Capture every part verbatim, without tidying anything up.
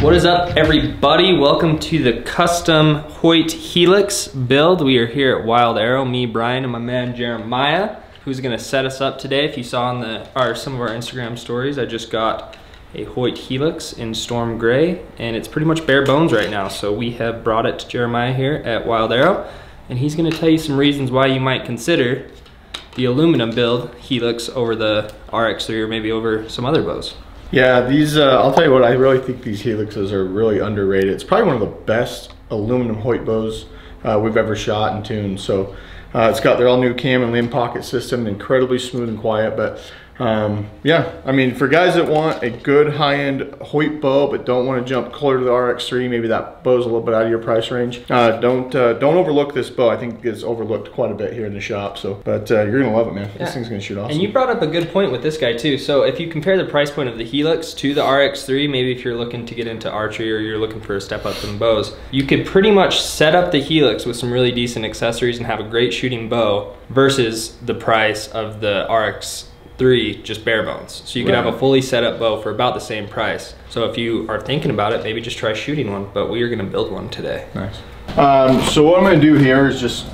What is up, everybody? Welcome to the custom Hoyt Helix build. We are here at Wilde Arrow, me, Brian, and my man Jeremiah, who's gonna set us up today. If you saw on the, our, some of our Instagram stories, I just got a Hoyt Helix in Storm Gray, and it's pretty much bare bones right now. So we have brought it to Jeremiah here at Wilde Arrow, and he's gonna tell you some reasons why you might consider the aluminum build Helix over the R X three or maybe over some other bows. Yeah, these, uh, I'll tell you what, I really think these Helixes are really underrated. It's probably one of the best aluminum Hoyt bows uh, we've ever shot and tuned. So uh, it's got their all new cam and limb pocket system, incredibly smooth and quiet. But um, yeah, I mean, for guys that want a good high-end Hoyt bow but don't want to jump closer to the R X three, maybe that bow's a little bit out of your price range, uh, don't uh, don't overlook this bow. I think it gets overlooked quite a bit here in the shop. So, but uh, you're gonna love it, man. Yeah. This thing's gonna shoot awesome. And you brought up a good point with this guy too. So if you compare the price point of the Helix to the R X three, maybe if you're looking to get into archery or you're looking for a step up in bows, you could pretty much set up the Helix with some really decent accessories and have a great shooting bow versus the price of the R X three just bare bones. So you can right. have a fully set up bow for about the same price. So if you are thinking about it, maybe just try shooting one, but we are gonna build one today. Nice. Um, so what I'm gonna do here is just,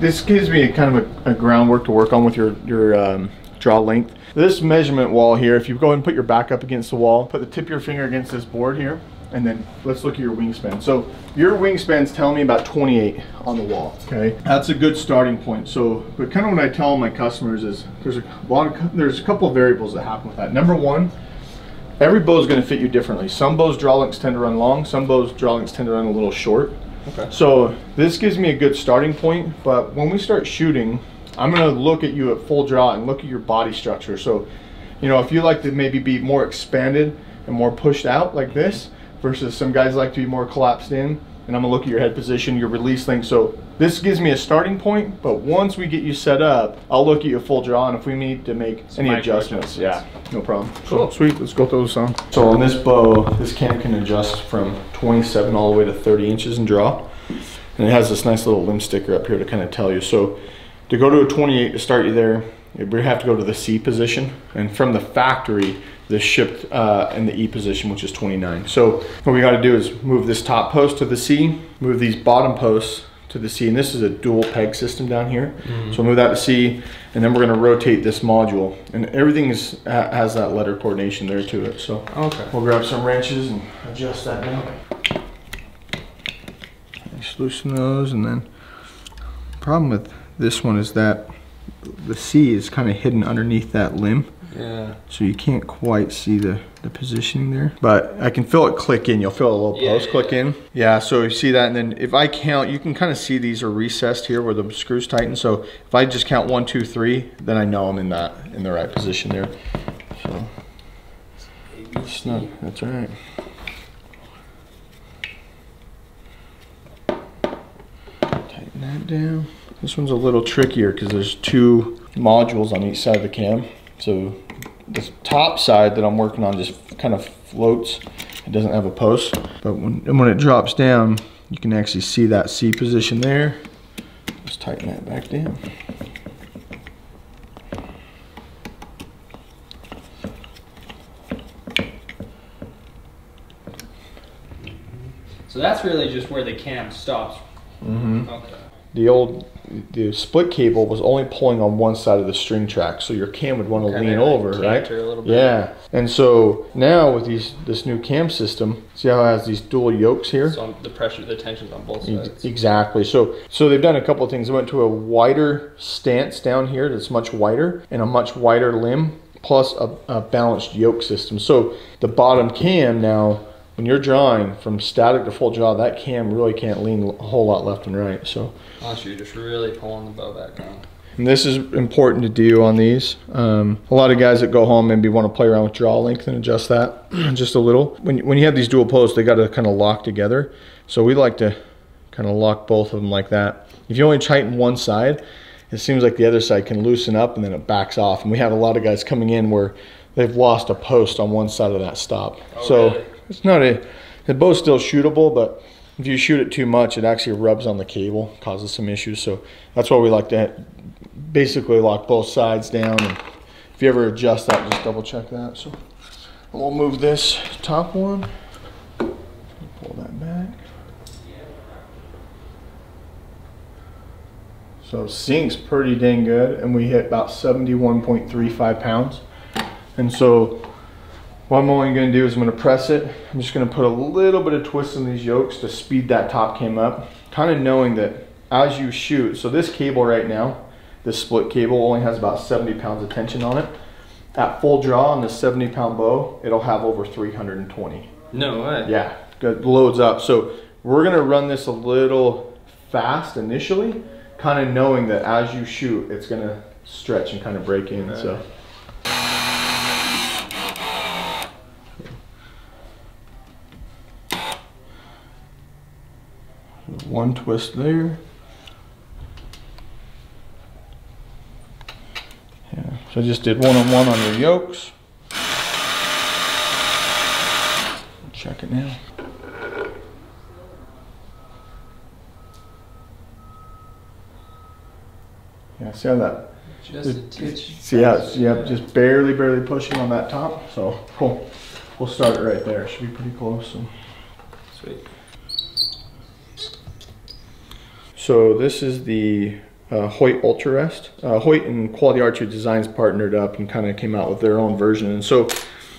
this gives me a kind of a, a groundwork to work on with your, your um, draw length. This measurement wall here, if you go ahead and put your back up against the wall, put the tip of your finger against this board here, and then let's look at your wingspan. So your wingspan's telling me about twenty-eight on the wall, okay? That's a good starting point. So, but kind of what I tell my customers is there's a lot of, there's a couple of variables that happen with that. Number one, every bow is gonna fit you differently. Some bows draw lengths tend to run long, some bows draw lengths tend to run a little short. Okay. So this gives me a good starting point, but when we start shooting, I'm gonna look at you at full draw and look at your body structure. So, you know, if you like to maybe be more expanded and more pushed out like this, versus some guys like to be more collapsed in, and I'm gonna look at your head position, your release thing. So this gives me a starting point, but once we get you set up, I'll look at your full draw, and if we need to make some any adjustments, adjustments, yeah, no problem. Cool. So, sweet, let's go throw this on. So on this bow, this cam can adjust from twenty-seven all the way to thirty inches in draw, and it has this nice little limb sticker up here to kind of tell you. So to go to a twenty-eight to start you there, we have to go to the C position, and from the factory, this shipped uh, in the E position, which is twenty-nine. So what we gotta do is move this top post to the C, move these bottom posts to the C, and this is a dual peg system down here. Mm-hmm. So move that to C, and then we're gonna rotate this module, and everything is, has that letter coordination there to it. So okay. We'll grab some wrenches and adjust that down. Just loosen those, and then the problem with this one is that the C is kind of hidden underneath that limb. Yeah. So you can't quite see the, the positioning there. But I can feel it click in. You'll feel a little yeah, post yeah, click yeah. in. Yeah, so you see that. And then if I count, you can kind of see these are recessed here where the screws tighten. So if I just count one, two, three, then I know I'm in that in the right position there. So it's not, that's all right. Tighten that down. This one's a little trickier because there's two modules on each side of the cam. So this top side that I'm working on just kind of floats. It doesn't have a post, but when, and when it drops down, you can actually see that C position there. Just tighten that back down. So that's really just where the cam stops. Mm-hmm. Okay. The old the split cable was only pulling on one side of the string track, so your cam would want to lean over, right? A little bit. Yeah, and so now with these this new cam system, see how it has these dual yokes here? So the pressure, the tension's on both sides. Exactly. So so they've done a couple of things. They went to a wider stance down here that's much wider and a much wider limb, plus a, a balanced yoke system. So the bottom cam now, when you're drawing from static to full draw, that cam really can't lean a whole lot left and right. So honestly, you're just really pulling the bow back down. And this is important to do on these. Um, a lot of guys that go home maybe want to play around with draw length and adjust that just a little. When, when you have these dual posts, they got to kind of lock together. So we like to kind of lock both of them like that. If you only tighten one side, it seems like the other side can loosen up and then it backs off. And we have a lot of guys coming in where they've lost a post on one side of that stop. Oh, so. Really? It's not a, the bow's still shootable, but if you shoot it too much, it actually rubs on the cable, causes some issues. So that's why we like to basically lock both sides down. And if you ever adjust that, just double check that. So we'll move this top one So sink's pretty dang good, and we hit about seventy-one point three five pounds. And so what I'm only gonna do is I'm gonna press it. I'm just gonna put a little bit of twist in these yokes to speed that top came up, kind of knowing that as you shoot, so this cable right now, this split cable only has about seventy pounds of tension on it. At full draw on this seventy pound bow, it'll have over three hundred twenty. No way. Yeah, it loads up. So we're gonna run this a little fast initially, kind of knowing that as you shoot, it's gonna stretch and kind of break in, right. So. One twist there. Yeah, so I just did one on one on your yokes. Check it now. Yeah, see how that? Just it, a titch. See how it's, yep, just barely, barely pushing on that top. So cool. We'll start it right there. Should be pretty close. So. Sweet. So this is the uh, Hoyt Ultra Rest. Uh, Hoyt and Quality Archery Designs partnered up and kind of came out with their own version. And so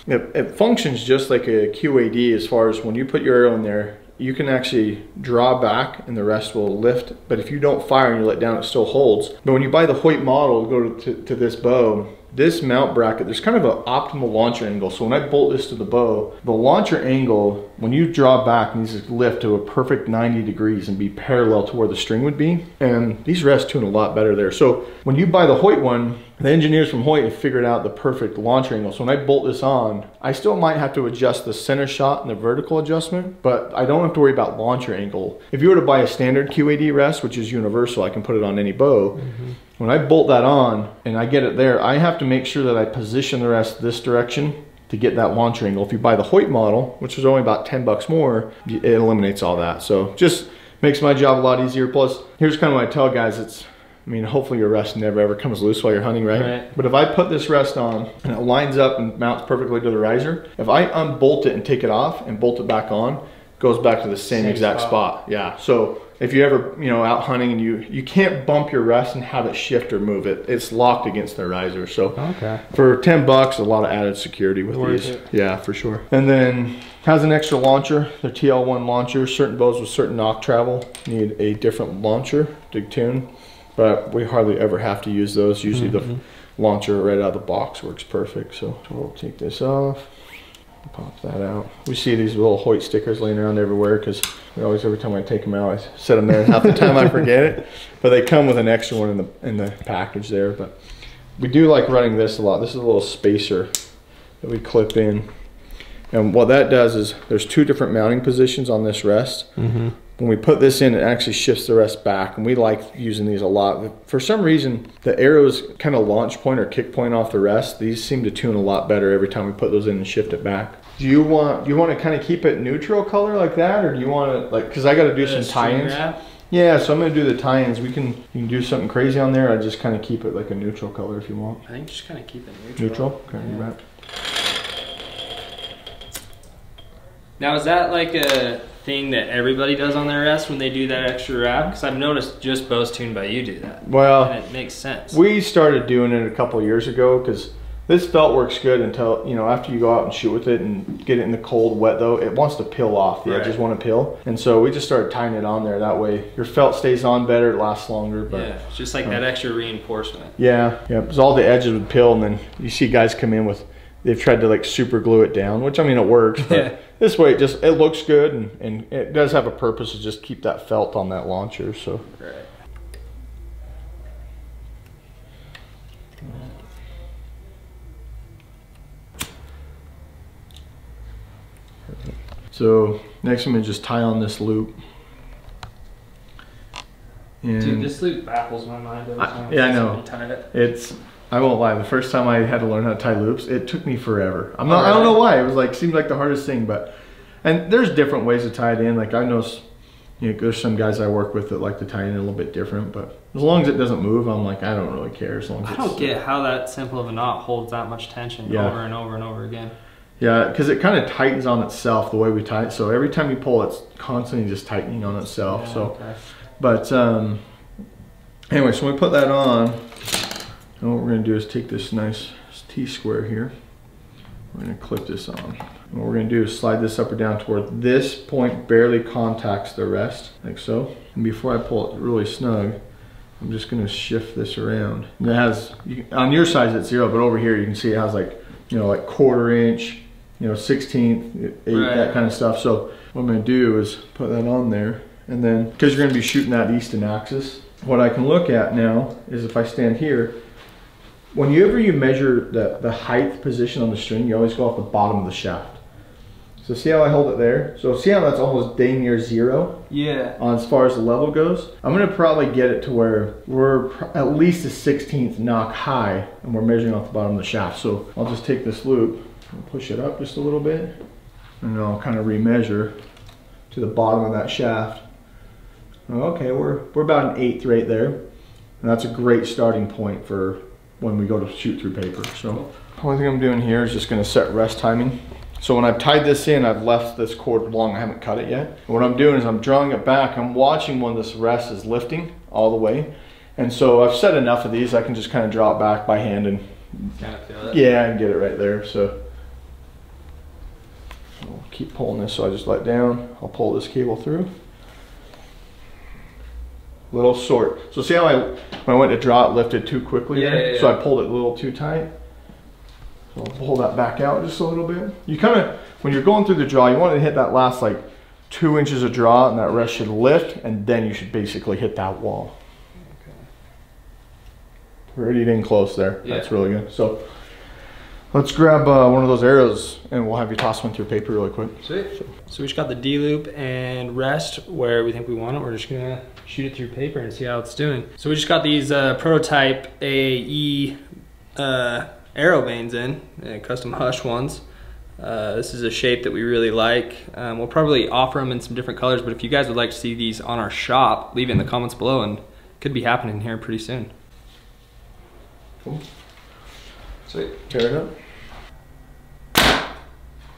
it, it functions just like a Q A D as far as when you put your arrow in there, you can actually draw back and the rest will lift. But if you don't fire and you let down, it still holds. But when you buy the Hoyt model, go to, to this bow, this mount bracket, there's kind of an optimal launcher angle. So when I bolt this to the bow, the launcher angle, when you draw back, needs to lift to a perfect ninety degrees and be parallel to where the string would be. And these rests tune a lot better there. So when you buy the Hoyt one, the engineers from Hoyt have figured out the perfect launch angle. So when I bolt this on, I still might have to adjust the center shot and the vertical adjustment, but I don't have to worry about launcher angle. If you were to buy a standard Q A D rest, which is universal, I can put it on any bow. Mm-hmm. When I bolt that on and I get it there, I have to make sure that I position the rest this direction to get that launch angle. If you buy the Hoyt model, which is only about ten bucks more, it eliminates all that. So just makes my job a lot easier. Plus, here's kind of what I tell guys, it's, I mean, hopefully your rest never ever comes loose while you're hunting, right? right? But if I put this rest on and it lines up and mounts perfectly to the riser, if I unbolt it and take it off and bolt it back on, it goes back to the same, same exact spot. spot. Yeah, so if you ever, you know, out hunting and you, you can't bump your rest and have it shift or move it, it's locked against the riser. So okay. For ten bucks, a lot of added security with Worth these. It. Yeah, for sure. And then has an extra launcher, the T L one launcher. Certain bows with certain nock travel need a different launcher to tune. But we hardly ever have to use those. Usually mm-hmm. the launcher right out of the box works perfect. So we'll take this off, pop that out. We see these little Hoyt stickers laying around everywhere because we always, every time I take them out, I set them there and half the time I forget it. But they come with an extra one in the, in the package there. But we do like running this a lot. This is a little spacer that we clip in. And what that does is there's two different mounting positions on this rest. Mm-hmm. When we put this in, it actually shifts the rest back, and we like using these a lot. For some reason, the arrows kind of launch point or kick point off the rest. These seem to tune a lot better every time we put those in and shift it back. Do you want you want to kind of keep it neutral color like that, or do you want to like? Because I got to do some tie-ins. Yeah, so I'm gonna do the tie-ins. We can you can do something crazy on there. I just kind of keep it like a neutral color if you want. I think just kind of keep it neutral. Neutral. Okay, yeah. You wrap. Now is that like a thing that everybody does on their rest when they do that extra wrap? Because I've noticed just bows tuned by you do that. Well, and it makes sense. We started doing it a couple years ago because this felt works good until, you know, after you go out and shoot with it and get it in the cold, wet though, it wants to peel off. The right. edges want to peel. And so we just started tying it on there. That way your felt stays on better, it lasts longer. But, yeah, it's just like um, that extra reinforcement. Yeah, yeah, because all the edges would peel, and then you see guys come in with, they've tried to like super glue it down, which I mean, it works, but yeah. This way it just, it looks good, and, and it does have a purpose to just keep that felt on that launcher, so. Right. So next I'm gonna just tie on this loop. And dude, this loop baffles my mind every time. I, yeah, I know. Tied it. It's, I won't lie, the first time I had to learn how to tie loops, it took me forever. I'm not, I don't know why, it was like, seemed like the hardest thing, but, and there's different ways to tie it in. Like I know, you know, there's some guys I work with that like to tie in a little bit different, but as long as it doesn't move, I'm like, I don't really care. As long as I don't get how that simple of a knot holds that much tension yeah. over and over and over again. Yeah, because it kind of tightens on itself the way we tie it. So every time you pull, it's constantly just tightening on itself. Yeah, so, okay. but, um, Anyway, so we put that on, and what we're gonna do is take this nice T-square here. We're gonna clip this on. And what we're gonna do is slide this up or down toward this point, barely contacts the rest, like so. And before I pull it really snug, I'm just gonna shift this around. And it has, you, on your size it's zero, but over here you can see it has like, you know, like quarter inch, you know, sixteenth, eight, right. That kind of stuff. So what I'm gonna do is put that on there, and then, because you're gonna be shooting that eastern axis, what I can look at now is if I stand here, whenever you measure the, the height position on the string, you always go off the bottom of the shaft. So see how I hold it there? So see how that's almost dang near zero? Yeah. On as far as the level goes? I'm gonna probably get it to where we're at least a sixteenth knock high, and we're measuring off the bottom of the shaft. So I'll just take this loop and push it up just a little bit, and I'll kind of remeasure to the bottom of that shaft. Okay, we're, we're about an eighth right there. And that's a great starting point for when we go to shoot through paper. So the only thing I'm doing here is just gonna set rest timing. So when I've tied this in, I've left this cord long, I haven't cut it yet. And what I'm doing is I'm drawing it back. I'm watching when this rest is lifting all the way. And so I've set enough of these, I can just kind of draw it back by hand and kind of feel it. Yeah, and get it right there. So I'll keep pulling this, so I just let down. I'll pull this cable through. Little short. So see how I, when I went to draw it, lifted too quickly yeah, there? Yeah, yeah. So I pulled it a little too tight. So I'll pull that back out just a little bit. You kind of, when you're going through the draw, you want to hit that last like two inches of draw, and that rest should lift, and then you should basically hit that wall. Okay. Pretty dang close there. Yeah. That's really good. So let's grab uh, one of those arrows, and we'll have you toss one through paper really quick. Sweet. So, so we just got the D loop and rest where we think we want it. We're just gonna shoot it through paper and see how it's doing. So we just got these uh, prototype A E uh, arrow vanes in, uh, custom Hush ones. Uh, this is a shape that we really like. Um, we'll probably offer them in some different colors, but if you guys would like to see these on our shop, leave it in the comments below, and could be happening here pretty soon. Cool. Sweet. Tear it up.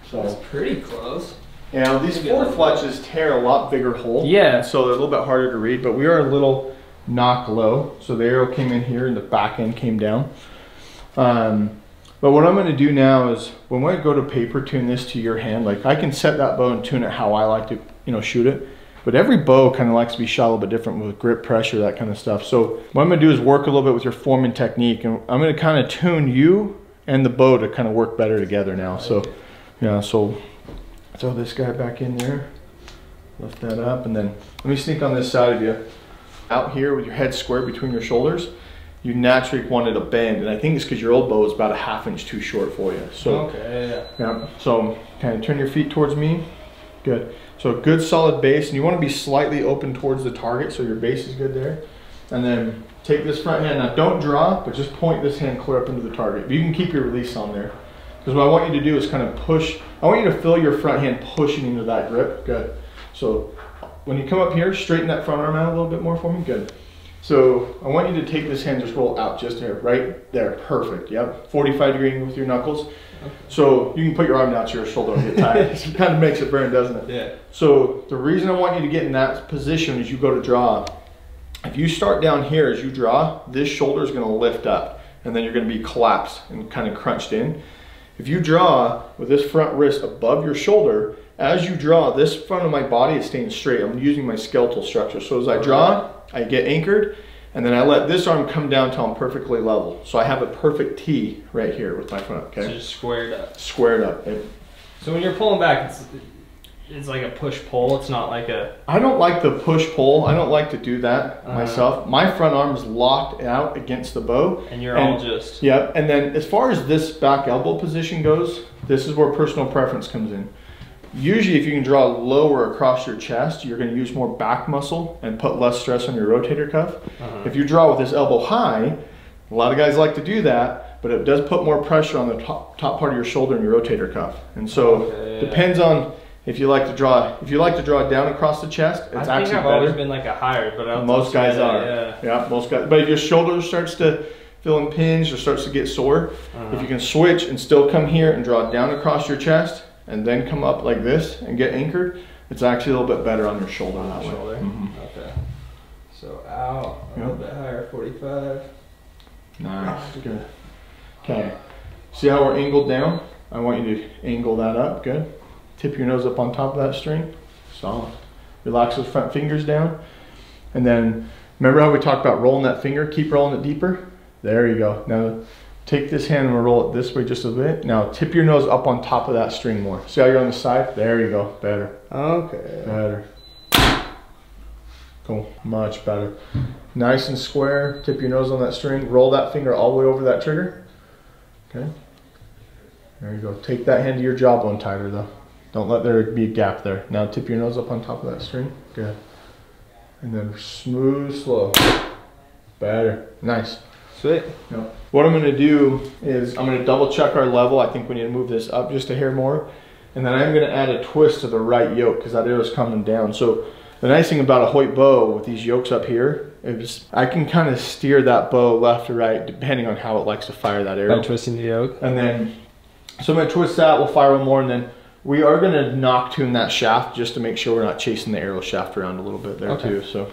So that's pretty close. You know, these four fletches tear a lot bigger hole. Yeah. So they're a little bit harder to read, but we are a little knock low. So the arrow came in here and the back end came down. Um, but what I'm going to do now is when I go to paper, tune this to your hand. Like I can set that bow and tune it how I like to, you know, shoot it. But every bow kind of likes to be shot a little bit different with grip pressure, that kind of stuff. So what I'm gonna do is work a little bit with your form and technique, and I'm gonna kind of tune you and the bow to kind of work better together now. So, yeah, so throw this guy back in there, lift that up, and then let me sneak on this side of you. Out here with your head square between your shoulders, you naturally wanted a bend, and I think it's because your old bow is about a half inch too short for you. So, okay, yeah. yeah. So kind of turn your feet towards me. Good. So a good solid base, and you want to be slightly open towards the target, so your base is good there. And then take this front hand. Now don't draw, but just point this hand clear up into the target. You can keep your release on there. Because what I want you to do is kind of push. I want you to feel your front hand pushing into that grip. Good. So when you come up here, straighten that front arm out a little bit more for me. Good. So I want you to take this hand, just roll out just there, right there. Perfect. Yep. forty-five degree angle with your knuckles. Okay. So you can put your arm down to your shoulder and get tired. It kind of makes it burn, doesn't it? Yeah. So the reason I want you to get in that position is you go to draw. If you start down here as you draw, this shoulder is going to lift up, and then you're going to be collapsed and kind of crunched in. If you draw with this front wrist above your shoulder, as you draw, this front of my body is staying straight. I'm using my skeletal structure. So as I draw, I get anchored, and then I let this arm come down till I'm perfectly level. So I have a perfect T right here with my front, okay? So just squared up. Squared up. It, so when you're pulling back, it's, it's like a push-pull, it's not like a... I don't like the push-pull, I don't like to do that uh, myself. My front arm is locked out against the bow. And you're and, all just... Yep, yeah, and then as far as this back elbow position goes, this is where personal preference comes in. Usually if you can draw lower across your chest, you're going to use more back muscle and put less stress on your rotator cuff. Uh-huh. If you draw with this elbow high, a lot of guys like to do that, but it does put more pressure on the top, top part of your shoulder and your rotator cuff. And so okay. Depends on if you like to draw, if you like to draw down across the chest, it's I think actually I've better. Always been like a higher, but I don't most guys that, are. Yeah. yeah, most guys. But if your shoulder starts to feel impinged or starts to get sore, uh-huh. If you can switch and still come here and draw down across your chest, and then come up like this and get anchored, it's actually a little bit better on your shoulder on that shoulder. way. Mm-hmm. Okay. So out a yep. little bit higher, forty-five. Nice. Good. Okay. See how we're angled down? I want you to angle that up. Good. Tip your nose up on top of that string. Solid. Relax those front fingers down. And then remember how we talked about rolling that finger? Keep rolling it deeper. There you go. Now take this hand and we'll roll it this way just a bit. Now tip your nose up on top of that string more. See how you're on the side? There you go. Better. Okay. Better. Cool. Much better. Nice and square. Tip your nose on that string. Roll that finger all the way over that trigger. Okay. There you go. Take that hand to your jawbone tighter though. Don't let there be a gap there. Now tip your nose up on top of that string. Good. And then smooth, slow. Better. Nice. Sweet. Yep. What I'm going to do is I'm going to double check our level. I think we need to move this up just a hair more. And then I'm going to add a twist to the right yoke because that arrow's coming down. So the nice thing about a Hoyt bow with these yokes up here is I can kind of steer that bow left or right depending on how it likes to fire that arrow. By twisting the yoke. And then, so I'm going to twist that, we'll fire one more, and then we are going to knock tune that shaft just to make sure we're not chasing the arrow shaft around a little bit there okay. too. So.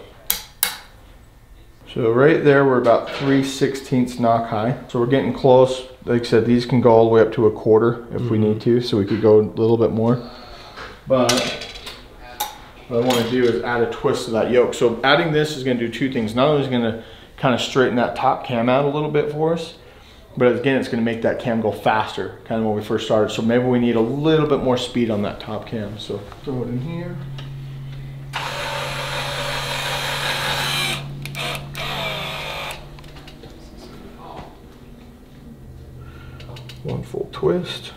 So right there, we're about three sixteenths knock high. So we're getting close. Like I said, these can go all the way up to a quarter if mm-hmm. we need to, so we could go a little bit more. But what I want to do is add a twist to that yoke. So adding this is going to do two things. Not only is it going to kind of straighten that top cam out a little bit for us, but again, it's going to make that cam go faster, kind of when we first started. So maybe we need a little bit more speed on that top cam. So throw it in here. One full twist.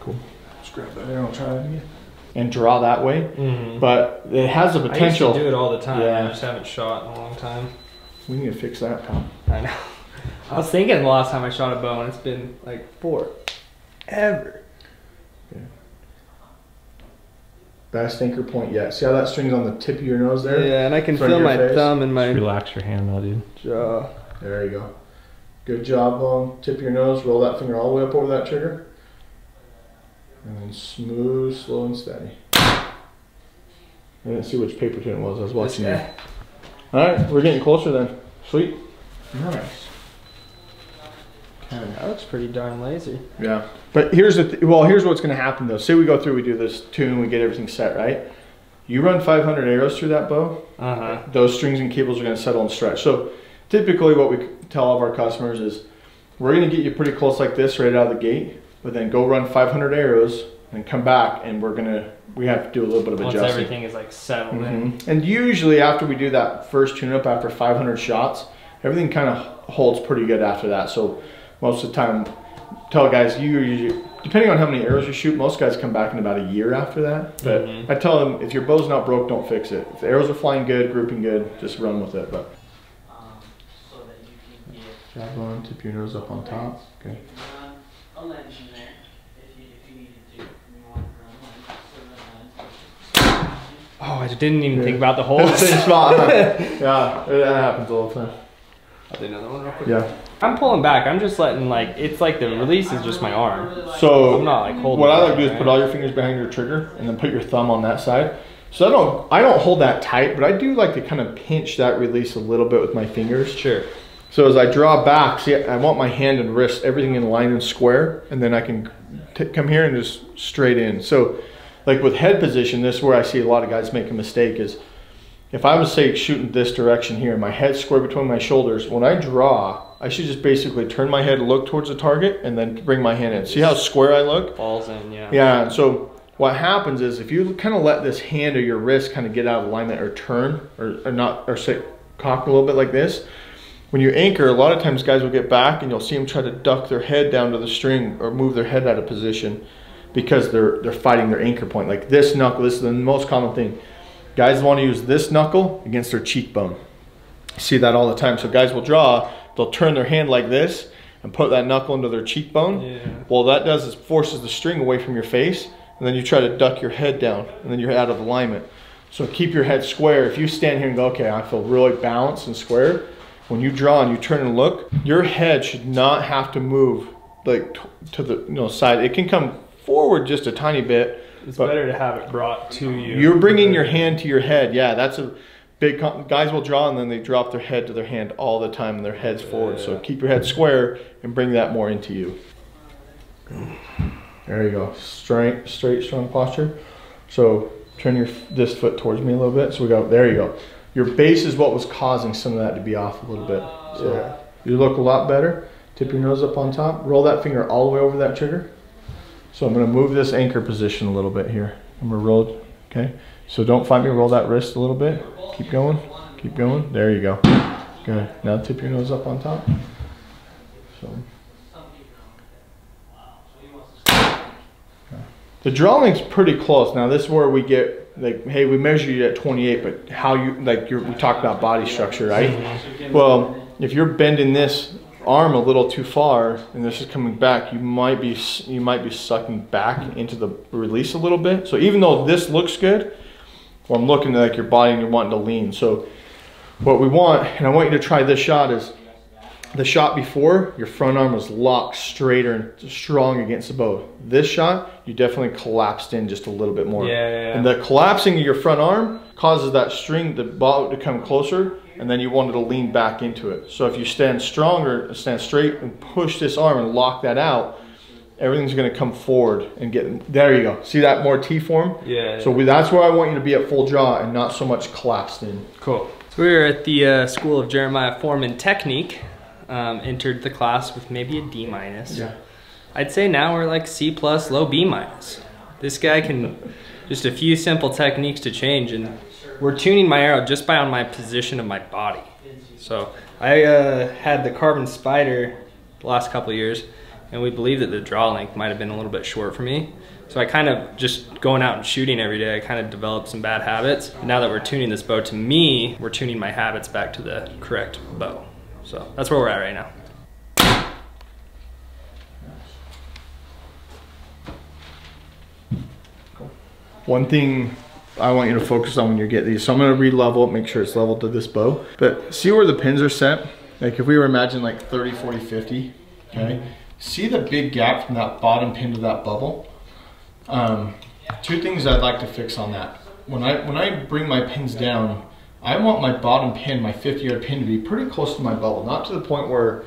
Cool. Let's grab that arrow and try that again. And draw that way. Mm-hmm. But it has the potential. I used to do it all the time. Yeah. I just haven't shot in a long time. We need to fix that, Tom. I know. I was thinking the last time I shot a bow, and it's been like forever. Yeah. Best anchor point yet. See how that string's on the tip of your nose there? Yeah, and I can feel my face? Thumb and my... Just relax your hand now, dude. Jaw. There you go. Good job, Long. Tip of your nose, roll that finger all the way up over that trigger. And then smooth, slow, and steady. I didn't see which paper tin it was. I was watching you. Alright, we're getting closer then. Sweet. Nice. That looks pretty darn lazy. Yeah, but here's the th well. Here's what's going to happen though. Say we go through, we do this tune, we get everything set right. You run five hundred arrows through that bow. Uh huh. Those strings and cables are going to settle and stretch. So typically, what we tell all of our customers is, we're going to get you pretty close like this right out of the gate, but then go run five hundred arrows and come back, and we're gonna we have to do a little bit of Once adjusting. Once everything is like settled mm-hmm. in. And usually after we do that first tune up after five hundred shots, everything kind of holds pretty good after that. So. Most of the time, tell guys, you usually, depending on how many arrows you shoot, most guys come back in about a year after that. But mm-hmm. I tell them, if your bow's not broke, don't fix it. If the arrows are flying good, grouping good, just run with it. But um, so that you can get on, tip your nose up on top. Okay. Oh, I didn't even yeah. think about the whole thing. Spot. Yeah, that happens all the time. I'll do another one real quick. Yeah. I'm pulling back. I'm just letting like it's like the release is just my arm. So I'm not like holding. What I like to do is right? put all your fingers behind your trigger and then put your thumb on that side. So I don't I don't hold that tight, but I do like to kind of pinch that release a little bit with my fingers. Sure. So as I draw back, see, I want my hand and wrist everything in line and square, and then I can t come here and just straight in. So, like with head position, this is where I see a lot of guys make a mistake is. If I was, say, shooting this direction here, my head's square between my shoulders, when I draw, I should just basically turn my head, look towards the target, and then bring my hand in. See how square I look? Falls in, yeah. Yeah, and so what happens is if you kind of let this hand or your wrist kind of get out of alignment or turn, or, or not, or say, cock a little bit like this, when you anchor, a lot of times guys will get back and you'll see them try to duck their head down to the string or move their head out of position because they're, they're fighting their anchor point. Like this knuckle, this is the most common thing. Guys want to use this knuckle against their cheekbone. You see that all the time. So guys will draw, they'll turn their hand like this and put that knuckle into their cheekbone. Yeah. Well, that does is forces the string away from your face, and then you try to duck your head down, and then you're out of alignment. So keep your head square. If you stand here and go, okay, I feel really balanced and square, when you draw and you turn and look, your head should not have to move like to the you know, side. It can come forward just a tiny bit, It's but better to have it brought to you. You're bringing your hand to your head. Yeah, that's a big, guys will draw and then they drop their head to their hand all the time and their head's forward. Yeah. So keep your head square and bring that more into you. There you go, straight, straight, strong posture. So turn your this foot towards me a little bit. So we go, there you go. Your base is what was causing some of that to be off a little bit. So yeah. You look a lot better. Tip your nose up on top, roll that finger all the way over that trigger. So I'm gonna move this anchor position a little bit here. I'm gonna roll, okay? So don't fight me, roll that wrist a little bit. Keep going, keep going, there you go. Good, now tip your nose up on top. So. Okay. The draw length's pretty close. Now this is where we get, like, hey, we measure you at twenty-eight, but how you, like you're, we talked about body structure, right? Well, if you're bending this arm a little too far and this is coming back, you might be you might be sucking back into the release a little bit. So even though this looks good, well, I'm looking at like your body and you're wanting to lean. So what we want, and I want you to try this shot, is the shot before, your front arm was locked straighter and strong against the bow. This shot, you definitely collapsed in just a little bit more. Yeah, yeah, yeah. And the collapsing of your front arm causes that string, the bow, to come closer, and then you wanted to lean back into it. So if you stand stronger, stand straight and push this arm and lock that out, everything's gonna come forward and get, there you go. See that more T-form? Yeah. So we, that's where I want you to be at full draw and not so much collapsed in. Cool. So we were at the uh, School of Jeremiah Foreman Technique. Um, entered the class with maybe a D minus. Yeah. I'd say now we're like C plus, low B minus. This guy can, just a few simple techniques to change, and we're tuning my arrow just by on my position of my body. So I uh, had the Carbon Spider the last couple of years, and we believe that the draw length might have been a little bit short for me. So I kind of, just going out and shooting every day, I kind of developed some bad habits. Now that we're tuning this bow to me, we're tuning my habits back to the correct bow. So that's where we're at right now. One thing I want you to focus on when you get these, so I'm gonna re-level it, make sure it's leveled to this bow, but see where the pins are set? Like if we were imagining like thirty, forty, fifty, okay? Mm-hmm. See the big gap from that bottom pin to that bubble? Um, two things I'd like to fix on that. When I, when I bring my pins down, I want my bottom pin, my fifty yard pin, to be pretty close to my bubble, not to the point where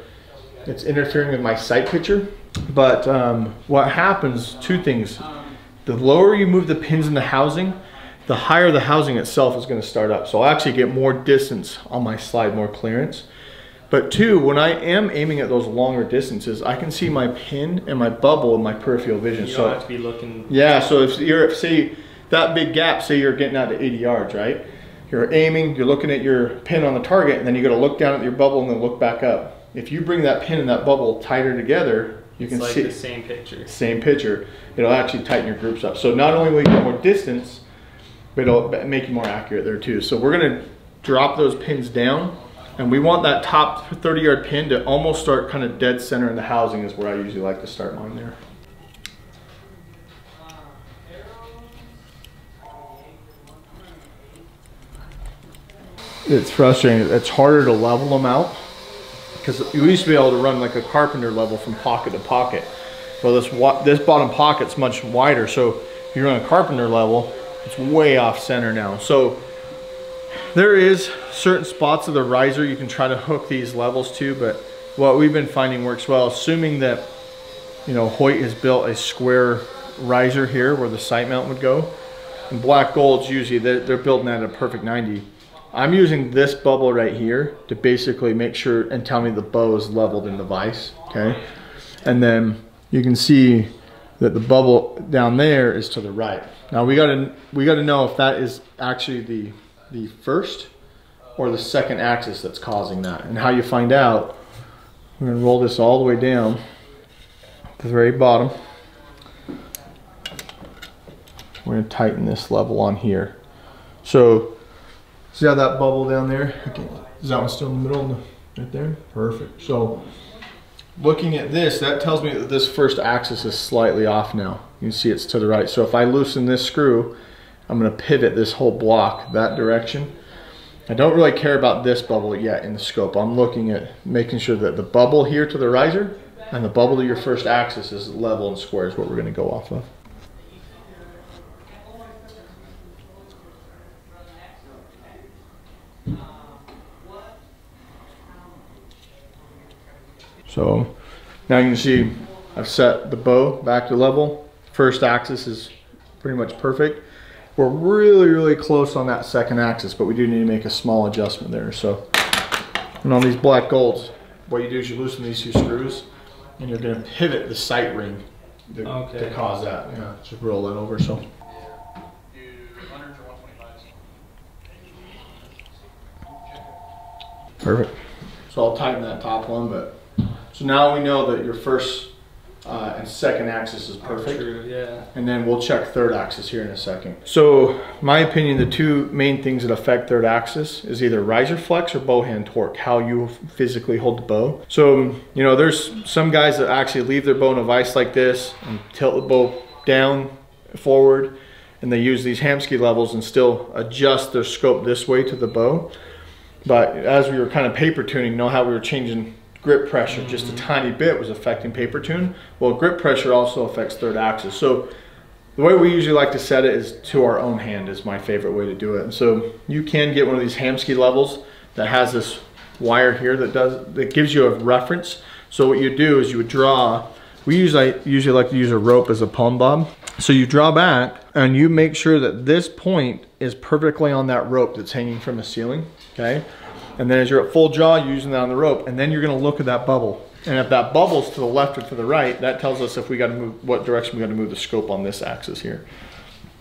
it's interfering with my sight picture. But um, what happens, two things. The lower you move the pins in the housing, the higher the housing itself is gonna start up. So I'll actually get more distance on my slide, more clearance. But two, when I am aiming at those longer distances, I can see my pin and my bubble in my peripheral vision. You don't so have to be looking. Yeah, so if you're, say that big gap, say you're getting out to eighty yards, right? You're aiming, you're looking at your pin on the target, and then you gotta look down at your bubble and then look back up. If you bring that pin and that bubble tighter together, you it's can like see the same picture. Same picture. It'll actually tighten your groups up. So not only will you get more distance, but it'll make you more accurate there too. So we're gonna drop those pins down, and we want that top thirty yard pin to almost start kind of dead center in the housing, is where I usually like to start mine there. It's frustrating. It's harder to level them out because you used to be able to run like a carpenter level from pocket to pocket. Well, this this bottom pocket's much wider, so if you're on a carpenter level, it's way off center now. So there is certain spots of the riser you can try to hook these levels to, but what we've been finding works well, assuming that, you know, Hoyt has built a square riser here where the sight mount would go. And Black Gold's usually they're, they're building that at a perfect ninety. I'm using this bubble right here to basically make sure and tell me the bow is leveled in the vise, okay? And then you can see that the bubble down there is to the right. Now we gotta, we gotta know if that is actually the, the first or the second axis that's causing that. And how you find out, we're gonna roll this all the way down to the very bottom. We're gonna tighten this level on here. So, see how that bubble down there? Okay. Is that one still in the middle? Right there? Perfect. So looking at this, that tells me that this first axis is slightly off now. You can see it's to the right. So if I loosen this screw, I'm going to pivot this whole block that direction. I don't really care about this bubble yet in the scope. I'm looking at making sure that the bubble here to the riser and the bubble to your first axis is level and square, is what we're going to go off of. So now you can see I've set the bow back to level. First axis is pretty much perfect. We're really, really close on that second axis, but we do need to make a small adjustment there. So, and on these black golds, what you do is you loosen these two screws and you're gonna pivot the sight ring to, okay. to cause that. Yeah, just roll that over, so. Perfect. So I'll tighten that top one, but so now we know that your first uh, and second axis is perfect. True, yeah. And then we'll check third axis here in a second. So my opinion, the two main things that affect third axis is either riser flex or bow hand torque, how you physically hold the bow. So, you know, there's some guys that actually leave their bow in a vise like this and tilt the bow down, forward, and they use these Hamskea levels and still adjust their scope this way to the bow. But as we were kind of paper tuning, you know how we were changing grip pressure, just a tiny bit was affecting paper tune. Well, grip pressure also affects third axis. So the way we usually like to set it is to our own hand is my favorite way to do it. And so you can get one of these Hamskea levels that has this wire here that does that gives you a reference. So what you do is you would draw, we usually, usually like to use a rope as a palm bob. So you draw back and you make sure that this point is perfectly on that rope that's hanging from the ceiling, okay? And then as you're at full draw, you're using that on the rope, and then you're gonna look at that bubble. And if that bubble's to the left or to the right, that tells us if we gotta move, what direction we gotta move the scope on this axis here.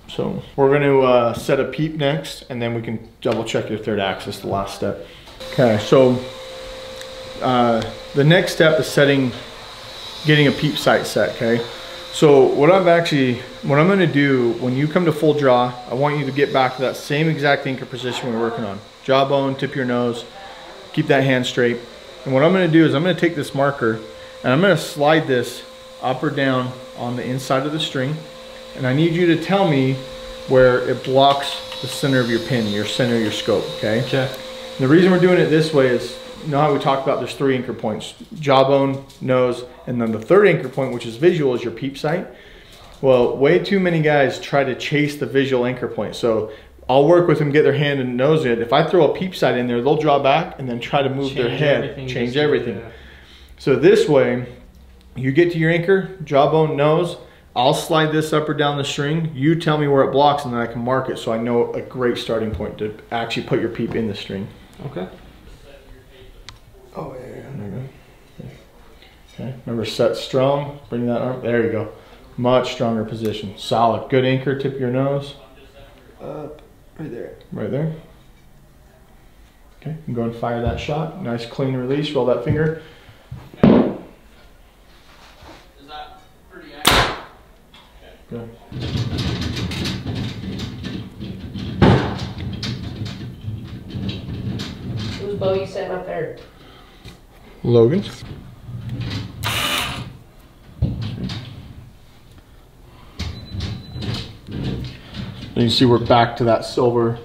So we're gonna uh, set a peep next, and then we can double check your third axis, the last step. Okay, so uh, the next step is setting, getting a peep sight set, okay? So what I've actually, what I'm gonna do, when you come to full draw, I want you to get back to that same exact anchor position we were working on. Jawbone, tip of your nose, keep that hand straight. And what I'm gonna do is I'm gonna take this marker and I'm gonna slide this up or down on the inside of the string. And I need you to tell me where it blocks the center of your pin, your center of your scope, okay? Okay. And the reason we're doing it this way is, you know how we talked about there's three anchor points, jawbone, nose, and then the third anchor point, which is visual, is your peep sight. Well, way too many guys try to chase the visual anchor point. So I'll work with them, get their hand and nose in. If I throw a peep sight in there, they'll draw back and then try to move their head, change everything. So this way, you get to your anchor, jawbone, nose, I'll slide this up or down the string, you tell me where it blocks and then I can mark it so I know a great starting point to actually put your peep in the string. Okay. Oh, yeah, yeah, there you go. Okay, remember set strong, bring that arm, there you go. Much stronger position, solid. Good anchor, tip of your nose. Up, right there. Right there. Okay, you can go and fire that shot. Nice clean release, roll that finger. Okay. Is that pretty accurate? Okay. Good. Bo, you set my third. Logan. And you see we're back to that silver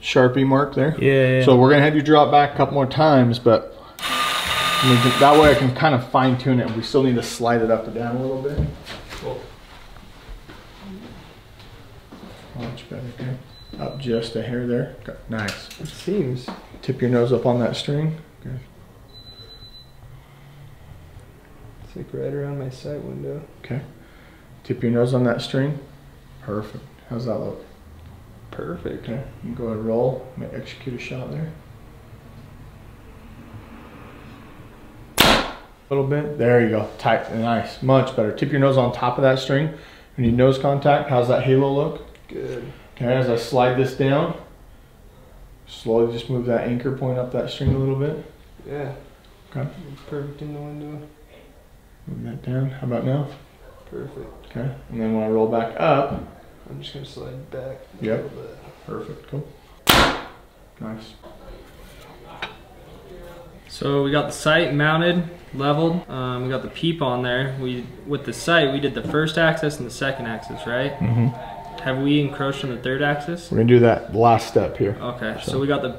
Sharpie mark there. Yeah, yeah. So we're gonna have you draw it back a couple more times, but that way I can kind of fine tune it. We still need to slide it up and down a little bit. Cool. Much better, okay. Up just a hair there. Okay. Nice. It seems. Tip your nose up on that string. Good. It's like right around my sight window. Okay. Tip your nose on that string. Perfect. How's that look? Perfect. Okay. You can go ahead and roll. I'm gonna execute a shot there. A little bit. There you go. Tight. Nice. Much better. Tip your nose on top of that string. You need nose contact. How's that halo look? Good. Okay, as I slide this down, slowly just move that anchor point up that string a little bit. Yeah. Okay. Perfect in the window. Move that down. How about now? Perfect. Okay. And then when I roll back up, I'm just gonna slide back a yep. little bit. Perfect. Cool. Nice. So we got the sight mounted, leveled. Um, we got the peep on there. We with the sight, we did the first axis and the second axis, right? Mm-hmm. Have we encroached on the third axis? We're gonna do that last step here. Okay, so, so we got the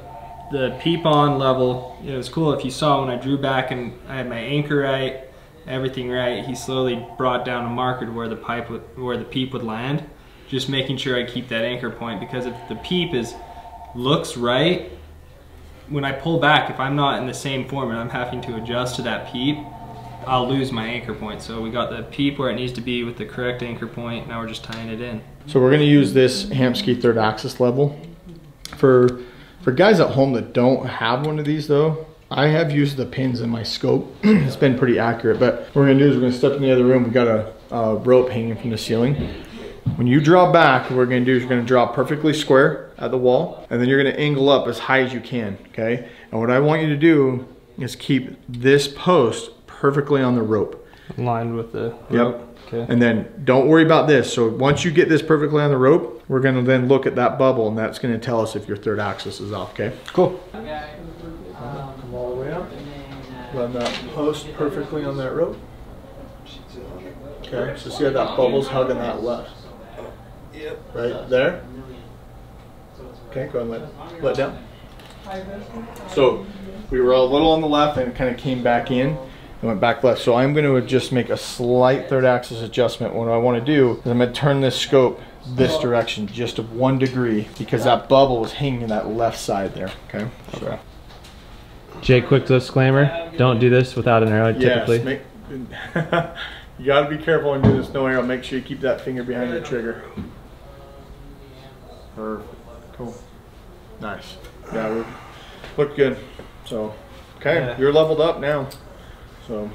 the peep on level. It was cool if you saw when I drew back and I had my anchor right, everything right, he slowly brought down a marker to where the pipe would, where the peep would land. Just making sure I keep that anchor point because if the peep is looks right, when I pull back, if I'm not in the same form and I'm having to adjust to that peep, I'll lose my anchor point. So we got the peep where it needs to be with the correct anchor point. Now we're just tying it in. So we're gonna use this Hamskea third axis level. For, for guys at home that don't have one of these though, I have used the pins in my scope. It's been pretty accurate, but what we're gonna do is we're gonna step in the other room. We've got a, a rope hanging from the ceiling. When you draw back, what we're gonna do is you're gonna draw perfectly square at the wall, and then you're gonna angle up as high as you can, okay? And what I want you to do is keep this post perfectly on the rope. Lined with the rope. Yep. Okay. And then don't worry about this. So once you get this perfectly on the rope, we're gonna then look at that bubble, and that's gonna tell us if your third axis is off, okay? Cool. Okay. Come all the way up. Run that post perfectly on that rope. Okay, so see how that bubble's hugging that left. Right there. Okay, go ahead and let, let down. So we were a little on the left and it kind of came back in and went back left. So I'm going to just make a slight third axis adjustment. What I want to do is I'm going to turn this scope this direction just to one degree because that bubble was hanging in that left side there. Okay. Okay. Jay, quick disclaimer, don't do this without an arrow, yes, typically. Make, you got to be careful when you do this, no arrow. Make sure you keep that finger behind the trigger. Perfect. Cool. Nice. Yeah, we looked good. So, okay, yeah. You're leveled up now. So,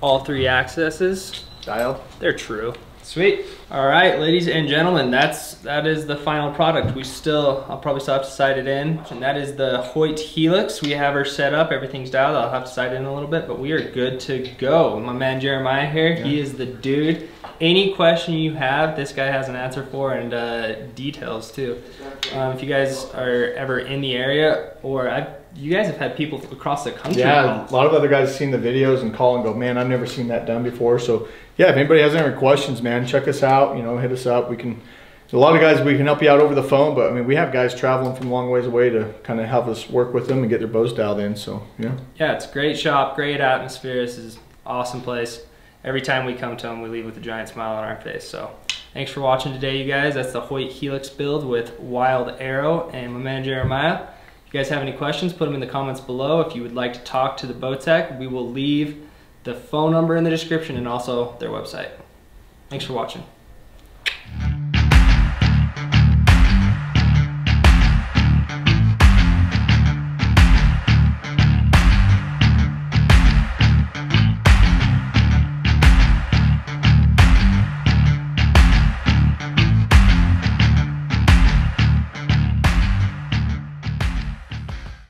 all three accesses dialed. They're true. Sweet. All right, ladies and gentlemen, that's that is the final product. We still, I'll probably still have to sight it in, and that is the Hoyt Helix. We have her set up, everything's dialed. I'll have to sight in a little bit, but we are good to go. My man Jeremiah here, yeah. He is the dude. Any question you have, this guy has an answer for, and uh, details too. Um, if you guys are ever in the area, or I've, you guys have had people across the country. Yeah, a lot of other guys have seen the videos and call and go, man, I've never seen that done before. So yeah, if anybody has any questions, man, check us out, you know, hit us up. We can, a lot of guys, we can help you out over the phone, but I mean, we have guys traveling from long ways away to kind of help us work with them and get their bows dialed in, so yeah. Yeah, it's a great shop, great atmosphere. This is an awesome place. Every time we come to them, we leave with a giant smile on our face. So thanks for watching today, you guys. That's the Hoyt Helix build with Wilde Arrow and my man Jeremiah. If you guys have any questions, put them in the comments below. If you would like to talk to the Bo-Tech, we will leave the phone number in the description and also their website. Thanks for watching.